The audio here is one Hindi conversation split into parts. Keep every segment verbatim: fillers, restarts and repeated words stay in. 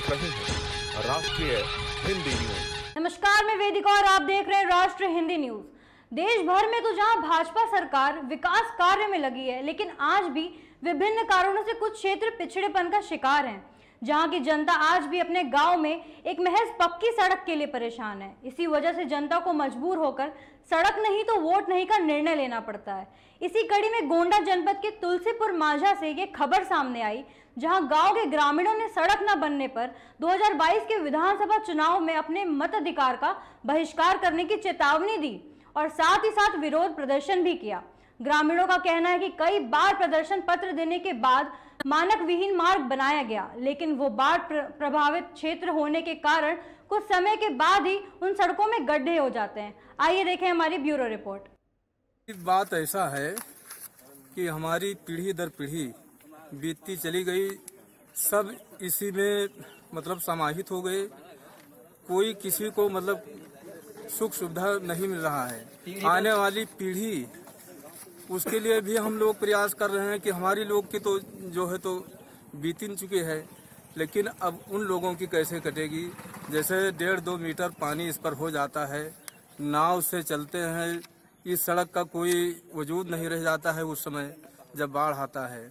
देख रहे हैं राष्ट्रीय हिंदी न्यूज। नमस्कार, मैं वेदिका और आप देख रहे हैं राष्ट्रीय हिंदी न्यूज। देश भर में तो जहां भाजपा सरकार विकास कार्य में लगी है, लेकिन आज भी विभिन्न कारणों से कुछ क्षेत्र पिछड़ेपन का शिकार हैं, जहां की जनता आज भी अपने गांव में एक महज पक्की सड़क के लिए परेशान है। इसी वजह से जनता को मजबूर होकर सड़क नहीं तो वोट नहीं का निर्णय लेना पड़ता है। इसी कड़ी में गोंडा जनपद के तुलसीपुर मांझा से ये खबर सामने आई, जहां गांव के ग्रामीणों ने सड़क न बनने पर दो हज़ार बाईस के विधानसभा चुनाव में अपने मताधिकार का बहिष्कार करने की चेतावनी दी और साथ ही साथ विरोध प्रदर्शन भी किया। ग्रामीणों का कहना है कि कई बार प्रदर्शन पत्र देने के बाद मानक विहीन मार्ग बनाया गया, लेकिन वो बाढ़ प्रभावित क्षेत्र होने के कारण कुछ समय के बाद ही उन सड़कों में गड्ढे हो जाते हैं। आइए देखें हमारी ब्यूरो रिपोर्ट। बात ऐसा है कि हमारी पीढ़ी दर पीढ़ी बीतती चली गई, सब इसी में मतलब समाहित हो गए। कोई किसी को मतलब सुख सुविधा नहीं मिल रहा है। आने वाली पीढ़ी उसके लिए भी हम लोग प्रयास कर रहे हैं कि हमारी लोग की तो जो है तो बीत चुकी है, लेकिन अब उन लोगों की कैसे कटेगी। जैसे डेढ़ दो मीटर पानी इस पर हो जाता है, नाव से चलते हैं, इस सड़क का कोई वजूद नहीं रह जाता है उस समय जब बाढ़ आता है।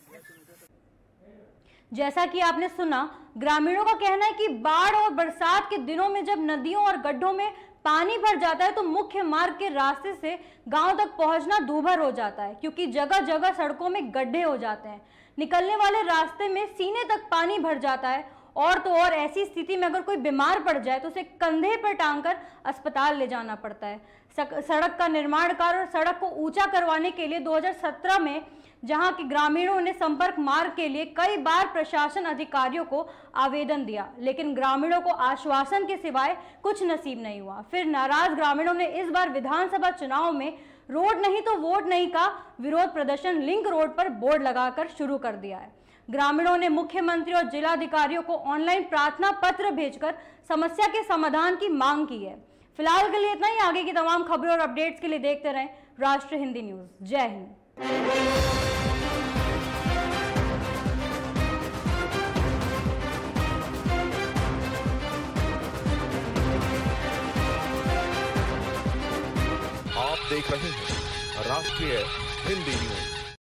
जैसा कि आपने सुना, ग्रामीणों का कहना है कि बाढ़ और बरसात के दिनों में जब नदियों और गड्ढों में पानी भर जाता है तो मुख्य मार्ग के रास्ते से गांव तक पहुंचना दूभर हो जाता है, क्योंकि जगह जगह सड़कों में गड्ढे हो जाते हैं। निकलने वाले रास्ते में सीने तक पानी भर जाता है और तो और ऐसी स्थिति में अगर कोई बीमार पड़ जाए तो उसे कंधे पर टांगकर अस्पताल ले जाना पड़ता है। सड़क का निर्माण कार्य और सड़क को ऊंचा करवाने के लिए दो हज़ार सत्रह में जहां के ग्रामीणों ने संपर्क मार्ग के लिए कई बार प्रशासन अधिकारियों को आवेदन दिया, लेकिन ग्रामीणों को आश्वासन के सिवाय कुछ नसीब नहीं हुआ। फिर नाराज ग्रामीणों ने इस बार विधानसभा चुनाव में रोड नहीं तो वोट नहीं का विरोध प्रदर्शन लिंक रोड पर बोर्ड लगाकर शुरू कर दिया है। ग्रामीणों ने मुख्यमंत्री और जिलाधिकारियों को ऑनलाइन प्रार्थना पत्र भेजकर समस्या के समाधान की मांग की है। फिलहाल के लिए इतना ही। आगे की तमाम खबरों और अपडेट्स के लिए देखते रहें राष्ट्रीय हिंदी न्यूज। जय हिंद। देख रहे हैं राष्ट्रीय हिंदी न्यूज।